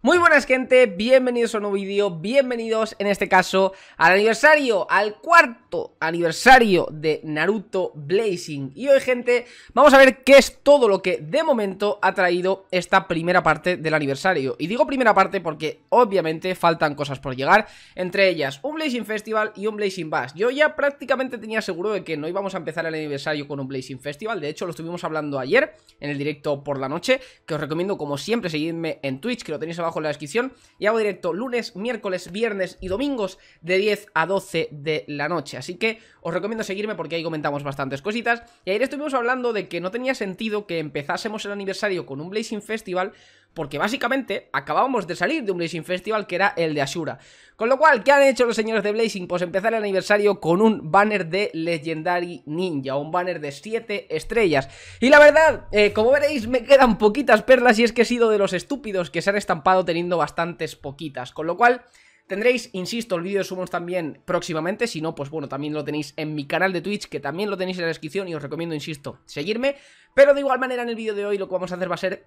Muy buenas gente, bienvenidos a un nuevo vídeo, bienvenidos en este caso al aniversario, al cuarto aniversario de Naruto Blazing. Y hoy gente, vamos a ver qué es todo lo que de momento ha traído esta primera parte del aniversario. Y digo primera parte porque obviamente faltan cosas por llegar, entre ellas un Blazing Festival y un Blazing Bass. Yo ya prácticamente tenía seguro de que no íbamos a empezar el aniversario con un Blazing Festival, de hecho lo estuvimos hablando ayer en el directo por la noche, que os recomiendo como siempre seguidme en Twitch, que lo tenéis abajo en la descripción, y hago directo lunes, miércoles, viernes y domingos de 10 a 12 de la noche, así que os recomiendo seguirme porque ahí comentamos bastantes cositas. Y ayer estuvimos hablando de que no tenía sentido que empezásemos el aniversario con un Blazing Festival porque básicamente acabábamos de salir de un Blazing Festival que era el de Ashura, con lo cual, ¿qué han hecho los señores de Blazing? Pues empezar el aniversario con un banner de Legendary Ninja, un banner de 7 estrellas, y la verdad, como veréis me quedan poquitas perlas y es que he sido de los estúpidos que se han estampado teniendo bastantes poquitas, con lo cual tendréis, insisto, el vídeo de Summons también próximamente, si no, pues bueno, también lo tenéis en mi canal de Twitch, que también lo tenéis en la descripción y os recomiendo, insisto, seguirme. Pero de igual manera en el vídeo de hoy lo que vamos a hacer va a ser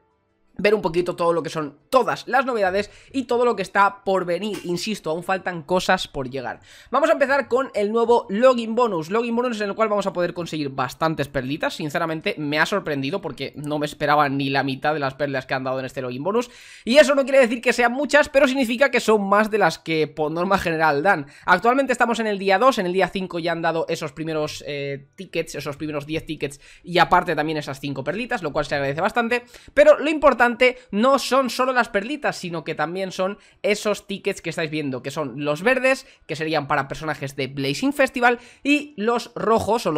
ver un poquito todo lo que son todas las novedades y todo lo que está por venir. Insisto, aún faltan cosas por llegar. Vamos a empezar con el nuevo Login Bonus en el cual vamos a poder conseguir bastantes perlitas. Sinceramente me ha sorprendido porque no me esperaba ni la mitad de las perlas que han dado en este Login Bonus. Y eso no quiere decir que sean muchas, pero significa que son más de las que por norma general dan. Actualmente estamos en el día 2, en el día 5 ya han dado esos primeros tickets, esos primeros 10 tickets y aparte también esas 5 perlitas, lo cual se agradece bastante. Pero lo importante no son solo las perlitas, sino que también son esos tickets que estáis viendo, que son los verdes, que serían para personajes de Blazing Festival, y los rojos, o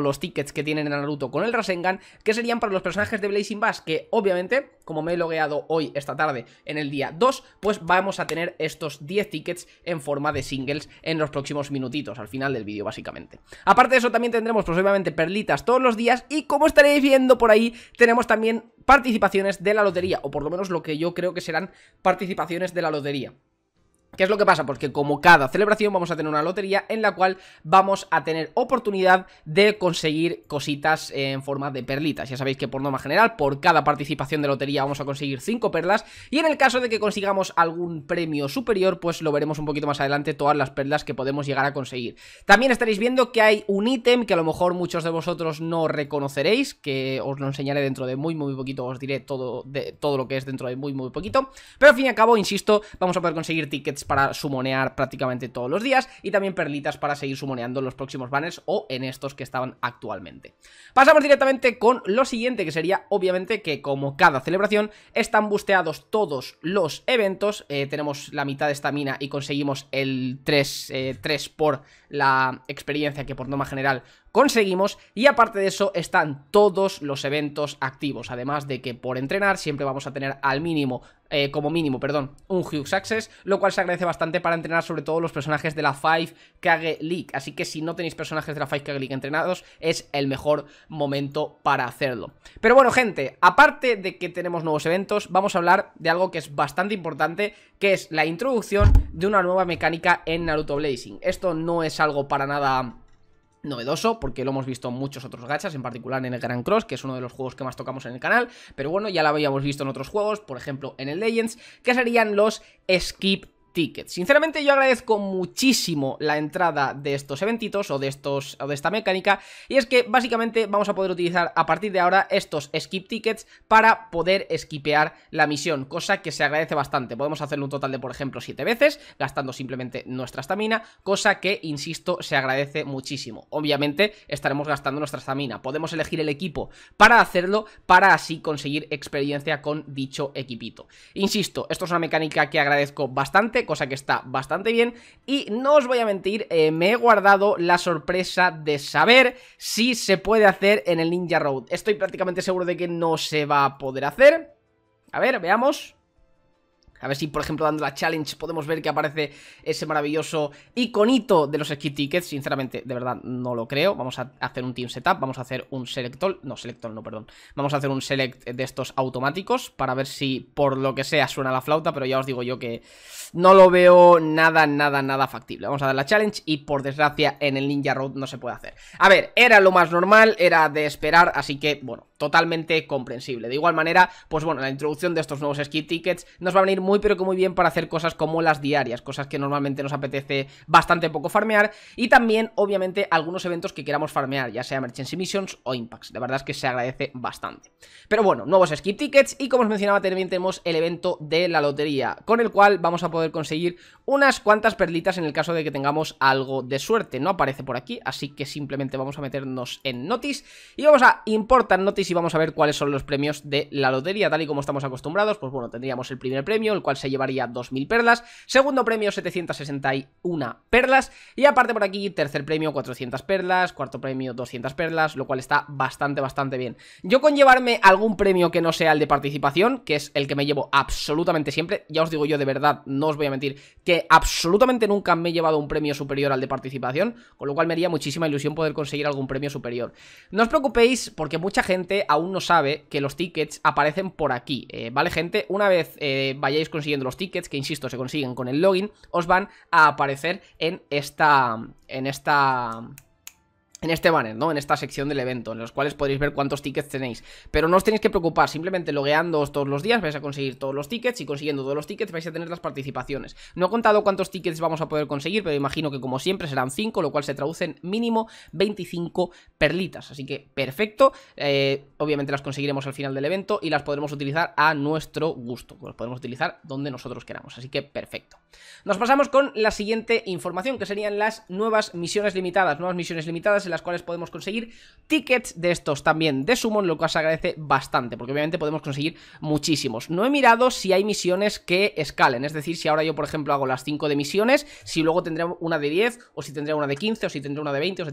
los tickets que tienen en Naruto con el Rasengan, que serían para los personajes de Blazing Bass, que obviamente, como me he logueado hoy esta tarde en el día 2, pues vamos a tener estos 10 tickets en forma de singles en los próximos minutitos, al final del vídeo básicamente. Aparte de eso también tendremos pues obviamente perlitas todos los días, y como estaréis viendo por ahí, tenemos también participaciones de la lotería, o por lo menos lo que yo creo que serán participaciones de la lotería. ¿Qué es lo que pasa? Pues que como cada celebración vamos a tener una lotería en la cual vamos a tener oportunidad de conseguir cositas en forma de perlitas. Ya sabéis que por norma general por cada participación de lotería vamos a conseguir 5 perlas, y en el caso de que consigamos algún premio superior pues lo veremos un poquito más adelante, todas las perlas que podemos llegar a conseguir. También estaréis viendo que hay un ítem que a lo mejor muchos de vosotros no reconoceréis, que os lo enseñaré dentro de muy poquito, os diré todo lo que es dentro de muy poquito. Pero al fin y al cabo, insisto, vamos a poder conseguir tickets para sumonear prácticamente todos los días y también perlitas para seguir sumoneando en los próximos banners o en estos que estaban actualmente. Pasamos directamente con lo siguiente, que sería obviamente que como cada celebración están busteados todos los eventos. Tenemos la mitad de estamina y conseguimos el 3 por la experiencia que por norma general conseguimos, y aparte de eso están todos los eventos activos, además de que por entrenar siempre vamos a tener como mínimo, un Huge Access, lo cual se agradece bastante para entrenar sobre todo los personajes de la 5 Kage League, así que si no tenéis personajes de la 5 Kage League entrenados es el mejor momento para hacerlo. Pero bueno gente, aparte de que tenemos nuevos eventos, vamos a hablar de algo que es bastante importante, que es la introducción de una nueva mecánica en Naruto Blazing. Esto no es algo para nada novedoso porque lo hemos visto en muchos otros gachas, en particular en el Grand Cross, que es uno de los juegos que más tocamos en el canal, pero bueno, ya lo habíamos visto en otros juegos, por ejemplo en el Legends, que serían los skip tickets. Sinceramente yo agradezco muchísimo la entrada de estos eventitos o de esta mecánica, y es que básicamente vamos a poder utilizar a partir de ahora estos skip tickets para poder skipear la misión, cosa que se agradece bastante. Podemos hacerlo un total de por ejemplo 7 veces gastando simplemente nuestra estamina, cosa que insisto se agradece muchísimo. Obviamente estaremos gastando nuestra estamina, podemos elegir el equipo para hacerlo, para así conseguir experiencia con dicho equipito. Insisto, esto es una mecánica que agradezco bastante, cosa que está bastante bien, y no os voy a mentir, me he guardado la sorpresa de saber si se puede hacer en el Ninja Road. Estoy prácticamente seguro de que no se va a poder hacer. A ver, veamos. A ver si, por ejemplo, dando la challenge podemos ver que aparece ese maravilloso iconito de los skip tickets. Sinceramente, de verdad, no lo creo. Vamos a hacer un team setup, vamos a hacer un select all. No, select all no, perdón. Vamos a hacer un select de estos automáticos para ver si, por lo que sea, suena la flauta. Pero ya os digo yo que no lo veo nada factible. Vamos a dar la challenge y, por desgracia, en el Ninja Road no se puede hacer. A ver, era lo más normal, era de esperar, así que, bueno, totalmente comprensible. De igual manera, pues bueno, la introducción de estos nuevos skill tickets nos va a venir muy pero que muy bien para hacer cosas como las diarias, cosas que normalmente nos apetece bastante poco farmear, y también obviamente algunos eventos que queramos farmear, ya sea Merchants and Missions o Impacts. La verdad es que se agradece bastante. Pero bueno, nuevos skill tickets, y como os mencionaba también tenemos el evento de la lotería, con el cual vamos a poder conseguir unas cuantas perlitas en el caso de que tengamos algo de suerte. No aparece por aquí, así que simplemente vamos a meternos en Notice y vamos a importar Notice y vamos a ver cuáles son los premios de la lotería, tal y como estamos acostumbrados. Pues bueno, tendríamos el primer premio, el cual se llevaría 2000 perlas, segundo premio 761 perlas, y aparte por aquí tercer premio 400 perlas, cuarto premio 200 perlas, lo cual está bastante bien. Yo con llevarme algún premio que no sea el de participación, que es el que me llevo absolutamente siempre, ya os digo yo de verdad, no os voy a mentir, que absolutamente nunca me he llevado un premio superior al de participación, con lo cual me haría muchísima ilusión poder conseguir algún premio superior. No os preocupéis porque mucha gente aún no sabe que los tickets aparecen por aquí, ¿vale, gente? Una vez vayáis consiguiendo los tickets, que insisto, se consiguen con el login, os van a aparecer en este banner, ¿no? En esta sección del evento, en los cuales podréis ver cuántos tickets tenéis. Pero no os tenéis que preocupar, simplemente logueándoos todos los días vais a conseguir todos los tickets, y consiguiendo todos los tickets vais a tener las participaciones. No he contado cuántos tickets vamos a poder conseguir, pero imagino que como siempre serán 5, lo cual se traduce en mínimo 25 perlitas. Así que perfecto, obviamente las conseguiremos al final del evento y las podremos utilizar a nuestro gusto, las podemos utilizar donde nosotros queramos, así que perfecto. Nos pasamos con la siguiente información, que serían las nuevas misiones limitadas, en las cuales podemos conseguir tickets de estos también de Summon, lo cual se agradece bastante, porque obviamente podemos conseguir muchísimos. No he mirado si hay misiones que escalen, es decir, si ahora yo por ejemplo hago las 5 de misiones, si luego tendré una de 10, o si tendré una de 15, o si tendré una de 20, o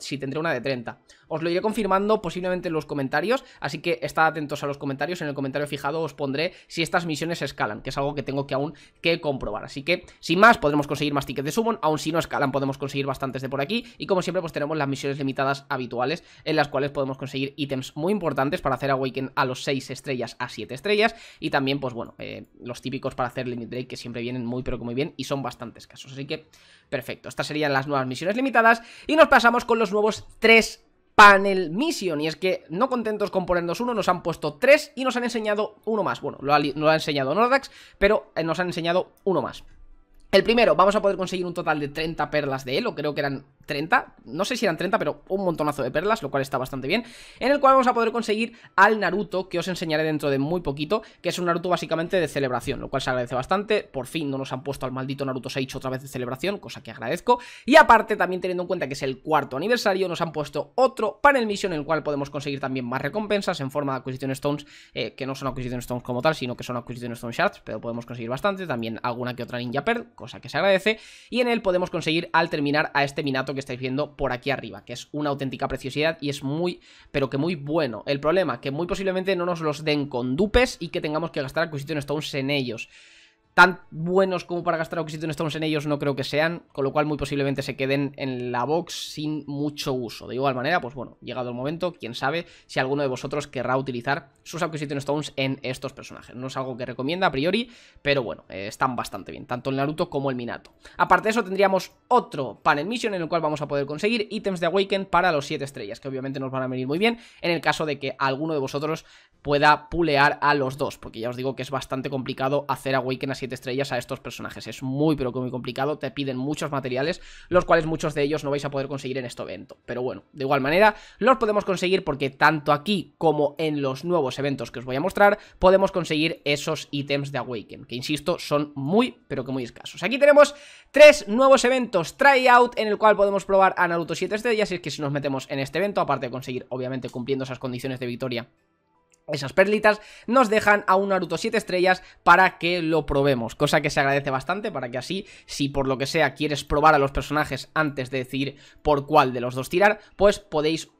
si tendré una de 30. Os lo iré confirmando posiblemente en los comentarios, así que estad atentos a los comentarios. En el comentario fijado os pondré si estas misiones escalan, que es algo que tengo que aún que comprobar. Así que sin más, podremos conseguir más tickets de Summon, aun si no escalan podemos conseguir bastantes de por aquí, y como siempre pues tenemos las misiones limitadas habituales, en las cuales podemos conseguir ítems muy importantes para hacer Awaken a los 6 estrellas a 7 estrellas, y también pues bueno, los típicos para hacer Limit Break, que siempre vienen muy pero que muy bien y son bastante escasos, así que perfecto. Estas serían las nuevas misiones limitadas, y nos pasamos con los nuevos 3 Panel Mission, y es que no contentos con ponernos uno, nos han puesto 3 y nos han enseñado uno más. Bueno, nos lo ha enseñado Nordax, pero nos han enseñado uno más. El primero, vamos a poder conseguir un total de 30 perlas de él, o creo que eran 30, no sé si eran 30, pero un montonazo de perlas, lo cual está bastante bien, en el cual vamos a poder conseguir al Naruto, que os enseñaré dentro de muy poquito, que es un Naruto básicamente de celebración, lo cual se agradece bastante. Por fin no nos han puesto al maldito Naruto Sage otra vez de celebración, cosa que agradezco, y aparte también teniendo en cuenta que es el 4º aniversario, nos han puesto otro Panel Mission, en el cual podemos conseguir también más recompensas en forma de Acquisition Stones, que no son Acquisition Stones como tal, sino que son Acquisition Stone Shards, pero podemos conseguir bastante, también alguna que otra Ninja Pearl, cosa que se agradece, y en él podemos conseguir al terminar a este Minato que estáis viendo por aquí arriba, que es una auténtica preciosidad y es muy, pero que muy bueno. El problema, que muy posiblemente no nos los den con dupes y que tengamos que gastar Acquisition Stones en ellos. Tan buenos como para gastar Acquisition Stones en ellos no creo que sean, con lo cual muy posiblemente se queden en la box sin mucho uso. De igual manera, pues bueno, llegado el momento, quién sabe si alguno de vosotros querrá utilizar sus Acquisition Stones en estos personajes. No es algo que recomienda a priori, pero bueno, están bastante bien, tanto el Naruto como el Minato. Aparte de eso, tendríamos otro Panel Mission en el cual vamos a poder conseguir ítems de Awaken para los 7 estrellas, que obviamente nos van a venir muy bien en el caso de que alguno de vosotros pueda pulear a los dos, porque ya os digo que es bastante complicado hacer Awaken así 7 estrellas a estos personajes, es muy pero que muy complicado, te piden muchos materiales, los cuales muchos de ellos no vais a poder conseguir en este evento, pero bueno, de igual manera los podemos conseguir porque tanto aquí como en los nuevos eventos que os voy a mostrar podemos conseguir esos ítems de Awaken, que insisto, son muy pero que muy escasos. Aquí tenemos 3 nuevos eventos, Tryout, en el cual podemos probar a Naruto 7 estrellas, y es que si nos metemos en este evento, aparte de conseguir obviamente cumpliendo esas condiciones de victoria esas perlitas, nos dejan a un Naruto 7 estrellas para que lo probemos, cosa que se agradece bastante, para que así, si por lo que sea quieres probar a los personajes antes de decidir por cuál de los dos tirar, pues podéis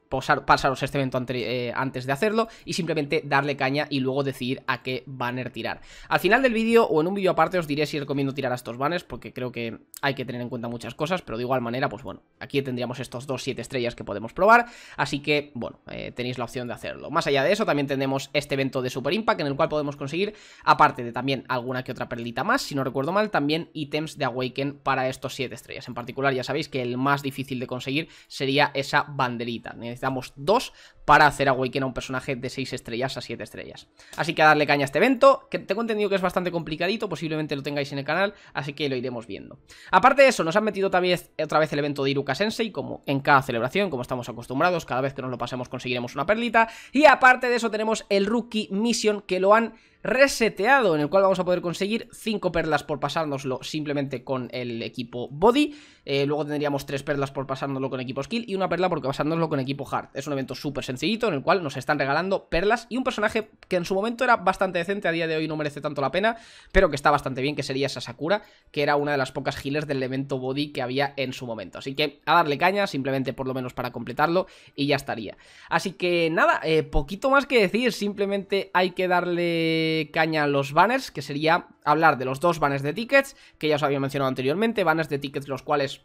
pasaros este evento antes de hacerlo y simplemente darle caña y luego decidir a qué banner tirar. Al final del vídeo o en un vídeo aparte os diré si recomiendo tirar a estos banners, porque creo que hay que tener en cuenta muchas cosas, pero de igual manera pues bueno, aquí tendríamos estos dos 7 estrellas que podemos probar, así que bueno, tenéis la opción de hacerlo. Más allá de eso también tenemos este evento de Super Impact en el cual podemos conseguir, aparte de también alguna que otra perlita más, si no recuerdo mal, también ítems de Awaken para estos 7 estrellas. En particular ya sabéis que el más difícil de conseguir sería esa banderita, necesitamos 2 para hacer awaken a un personaje de 6 estrellas a 7 estrellas. Así que a darle caña a este evento, que tengo entendido que es bastante complicadito, posiblemente lo tengáis en el canal, así que lo iremos viendo. Aparte de eso, nos han metido otra vez el evento de Iruka Sensei, como en cada celebración, como estamos acostumbrados, cada vez que nos lo pasemos conseguiremos una perlita. Y aparte de eso tenemos el Rookie Mission, que lo han reseteado, en el cual vamos a poder conseguir 5 perlas por pasárnoslo simplemente con el equipo Body, luego tendríamos 3 perlas por pasárnoslo con equipo Skill y 1 perla por pasárnoslo con equipo Hard. Es un evento súper sencillito en el cual nos están regalando perlas y un personaje que en su momento era bastante decente, a día de hoy no merece tanto la pena, pero que está bastante bien, que sería esa Sakura, que era una de las pocas healers del evento Body que había en su momento. Así que a darle caña, simplemente por lo menos para completarlo, y ya estaría. Así que nada, poquito más que decir, simplemente hay que darle caña a los banners, que sería hablar de los 2 banners de tickets que ya os había mencionado anteriormente, banners de tickets los cuales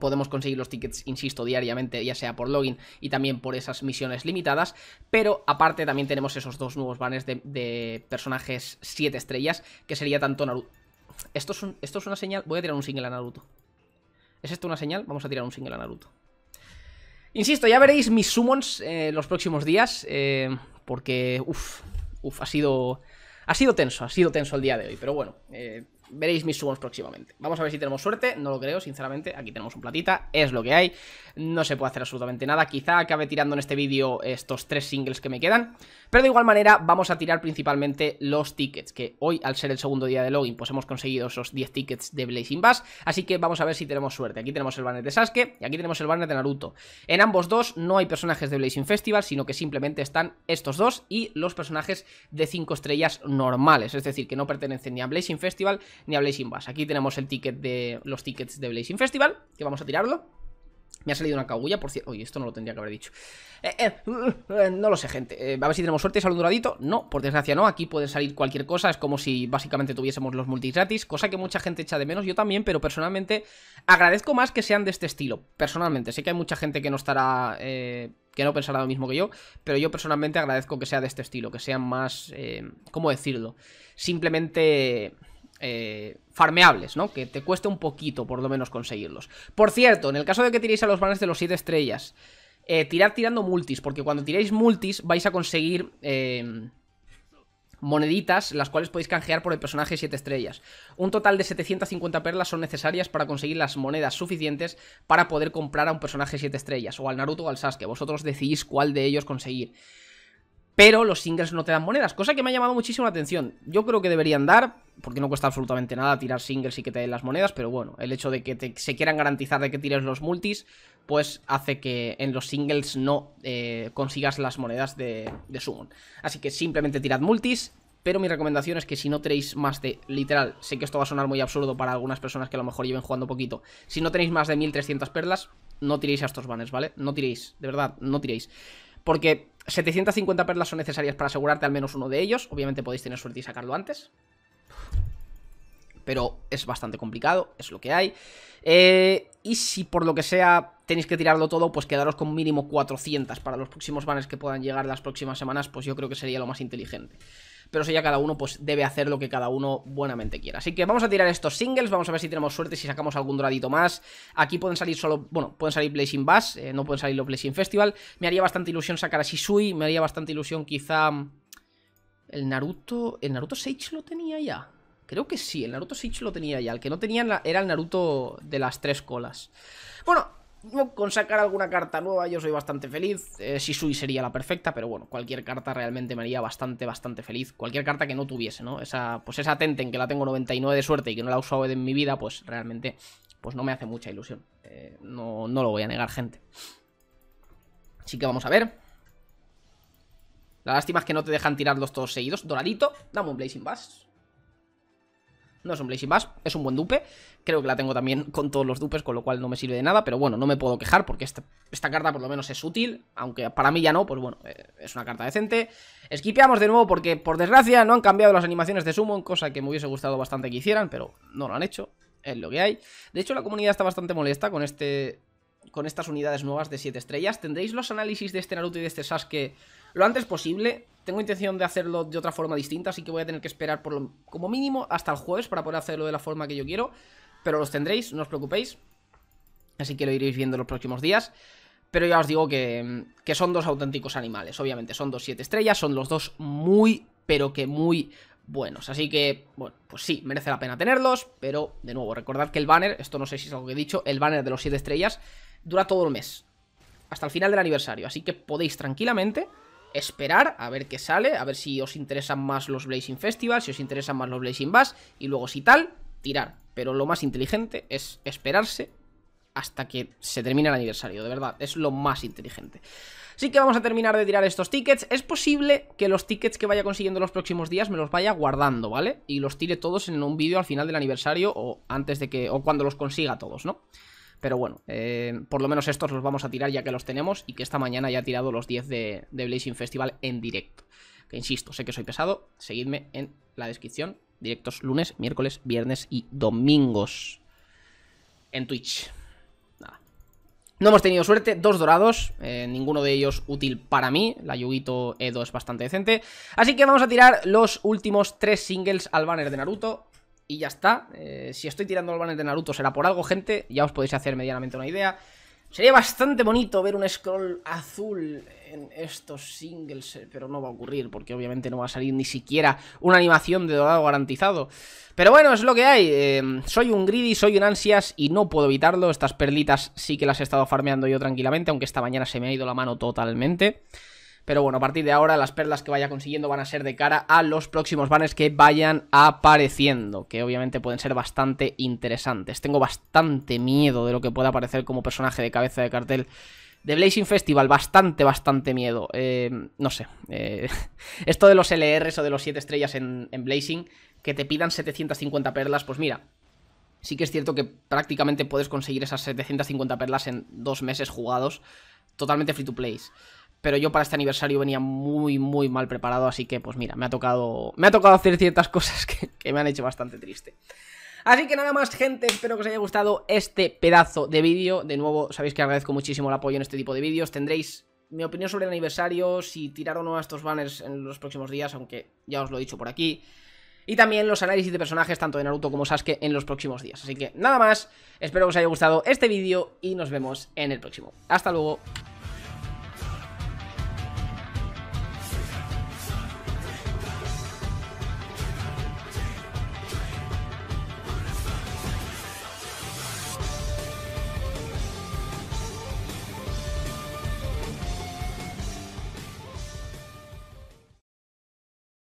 podemos conseguir los tickets, insisto, diariamente, ya sea por login y también por esas misiones limitadas, pero aparte también tenemos esos 2 nuevos banners de personajes 7 estrellas, que sería tanto Naruto... Esto es una señal, voy a tirar un single a Naruto. ¿Es esto una señal? Vamos a tirar un single a Naruto. Insisto, ya veréis mis summons los próximos días, porque... ha sido tenso el día de hoy, pero bueno, veréis mis summons próximamente. Vamos a ver si tenemos suerte, no lo creo, sinceramente. Aquí tenemos un platita, es lo que hay, no se puede hacer absolutamente nada. Quizá acabe tirando en este vídeo estos 3 singles que me quedan, pero de igual manera vamos a tirar principalmente los tickets, que hoy, al ser el segundo día de login, pues hemos conseguido esos 10 tickets de Blazing Bass, así que vamos a ver si tenemos suerte. Aquí tenemos el banner de Sasuke y aquí tenemos el banner de Naruto. En ambos 2 no hay personajes de Blazing Festival, sino que simplemente están estos 2 y los personajes de 5 estrellas normales, es decir, que no pertenecen ni a Blazing Festival ni a Blazing Bass. Aquí tenemos el ticket de los tickets de Blazing Festival, que vamos a tirarlo. Me ha salido una cagulla, por cierto. Oye, esto no lo tendría que haber dicho. No lo sé, gente. A ver si tenemos suerte y sale un doradito. No, por desgracia no. Aquí puede salir cualquier cosa. Es como si básicamente tuviésemos los multis gratis, cosa que mucha gente echa de menos. Yo también, pero personalmente agradezco más que sean de este estilo. Personalmente, sé que hay mucha gente que no estará... que no pensará lo mismo que yo, pero yo personalmente agradezco que sea de este estilo, que sean más... ¿cómo decirlo? Simplemente... farmeables, ¿no? Que te cueste un poquito por lo menos conseguirlos. Por cierto, en el caso de que tiréis a los banners de los 7 estrellas, tirad tirando multis, porque cuando tiréis multis vais a conseguir moneditas, las cuales podéis canjear por el personaje 7 estrellas. Un total de 750 perlas son necesarias para conseguir las monedas suficientes para poder comprar a un personaje 7 estrellas, o al Naruto o al Sasuke. Vosotros decidís cuál de ellos conseguir. Pero los singles no te dan monedas, cosa que me ha llamado muchísimo la atención. Yo creo que deberían dar, porque no cuesta absolutamente nada tirar singles y que te den las monedas, pero bueno, el hecho de que se quieran garantizar de que tires los multis, pues hace que en los singles no consigas las monedas de summon. Así que simplemente tirad multis, pero mi recomendación es que si no tenéis más de, literal, sé que esto va a sonar muy absurdo para algunas personas que a lo mejor lleven jugando poquito, si no tenéis más de 1300 perlas, no tiréis a estos banners, ¿vale? No tiréis, de verdad, no tiréis. Porque 750 perlas son necesarias para asegurarte al menos uno de ellos. Obviamente podéis tener suerte y sacarlo antes, pero es bastante complicado, es lo que hay. Y si por lo que sea tenéis que tirarlo todo, pues quedaros con mínimo 400 para los próximos banners que puedan llegar las próximas semanas, pues yo creo que sería lo más inteligente. Pero eso ya cada uno pues debe hacer lo que cada uno buenamente quiera. Así que vamos a tirar estos singles, vamos a ver si tenemos suerte, si sacamos algún doradito más. Aquí pueden salir solo, bueno, pueden salir Blazing Bass, no pueden salir los Blazing Festival. Me haría bastante ilusión sacar a Shisui, me haría bastante ilusión quizá... ¿El Naruto Sage lo tenía ya? Creo que sí, el Naruto Sage lo tenía ya. El que no tenía era el Naruto de las 3 colas. Bueno... con sacar alguna carta nueva yo soy bastante feliz. Shisui sería la perfecta, pero bueno, cualquier carta realmente me haría bastante feliz. Cualquier carta que no tuviese, ¿no? Esa Tenten, que la tengo 99 de suerte y que no la he usado en mi vida, pues realmente pues no me hace mucha ilusión. No lo voy a negar, gente. Así que vamos a ver. La lástima es que no te dejan tirarlos todos seguidos. Doradito, dame un Blazing Bass. No es un Blazing Bass, es un buen dupe. Creo que la tengo también con todos los dupes, con lo cual no me sirve de nada, pero bueno, no me puedo quejar porque esta carta por lo menos es útil, aunque para mí ya no, pues bueno, es una carta decente. Esquipeamos de nuevo porque por desgracia no han cambiado las animaciones de summon, cosa que me hubiese gustado bastante que hicieran, pero no lo han hecho, es lo que hay. De hecho la comunidad está bastante molesta con estas unidades nuevas de 7 estrellas. Tendréis los análisis de este Naruto y de este Sasuke lo antes posible. Tengo intención de hacerlo de otra forma distinta, así que voy a tener que esperar como mínimo hasta el jueves para poder hacerlo de la forma que yo quiero, pero los tendréis, no os preocupéis, así que lo iréis viendo en los próximos días. Pero ya os digo que son dos auténticos animales, obviamente. Son dos 7 estrellas, son los dos muy, pero que muy buenos. Así que, bueno, pues sí, merece la pena tenerlos. Pero, de nuevo, recordad que el banner, esto no sé si es algo que he dicho, el banner de los 7 estrellas dura todo el mes. Hasta el final del aniversario. Así que podéis tranquilamente esperar a ver qué sale, a ver si os interesan más los Blazing Festival, si os interesan más los Blazing Bass, y luego si tal, tirar. Pero lo más inteligente es esperarse hasta que se termine el aniversario, de verdad, es lo más inteligente. Así que vamos a terminar de tirar estos tickets. Es posible que los tickets que vaya consiguiendo los próximos días me los vaya guardando, ¿vale? Y los tire todos en un vídeo al final del aniversario o antes de que, o cuando los consiga todos, ¿no? Pero bueno, por lo menos estos los vamos a tirar ya que los tenemos y que esta mañana ya he tirado los 10 de Blazing Festival en directo. Que insisto, sé que soy pesado, seguidme en la descripción. Directos lunes, miércoles, viernes y domingos en Twitch. Nada. No hemos tenido suerte, 2 dorados, ninguno de ellos útil para mí. La Yugito Edo es bastante decente. Así que vamos a tirar los últimos 3 singles al banner de Naruto. Y ya está, si estoy tirando el banner de Naruto será por algo, gente, ya os podéis hacer medianamente una idea. Sería bastante bonito ver un scroll azul en estos singles, pero no va a ocurrir porque obviamente no va a salir ni siquiera una animación de dorado garantizado. Pero bueno, es lo que hay, soy un greedy, soy un ansias y no puedo evitarlo. Estas perlitas sí que las he estado farmeando yo tranquilamente, aunque esta mañana se me ha ido la mano totalmente. Pero bueno, a partir de ahora las perlas que vaya consiguiendo van a ser de cara a los próximos banners que vayan apareciendo, que obviamente pueden ser bastante interesantes. Tengo bastante miedo de lo que pueda aparecer como personaje de cabeza de cartel de Blazing Festival, bastante miedo. No sé, esto de los LRs o de los 7 estrellas en Blazing, que te pidan 750 perlas, pues mira, sí que es cierto que prácticamente puedes conseguir esas 750 perlas en 2 meses jugados, totalmente free to play. Pero yo para este aniversario venía muy mal preparado, así que pues mira, me ha tocado hacer ciertas cosas que me han hecho bastante triste. Así que nada más, gente, espero que os haya gustado este pedazo de vídeo. De nuevo, sabéis que agradezco muchísimo el apoyo en este tipo de vídeos. Tendréis mi opinión sobre el aniversario, si tirar o no a estos banners en los próximos días, aunque ya os lo he dicho por aquí. Y también los análisis de personajes tanto de Naruto como Sasuke en los próximos días. Así que nada más, espero que os haya gustado este vídeo y nos vemos en el próximo. Hasta luego.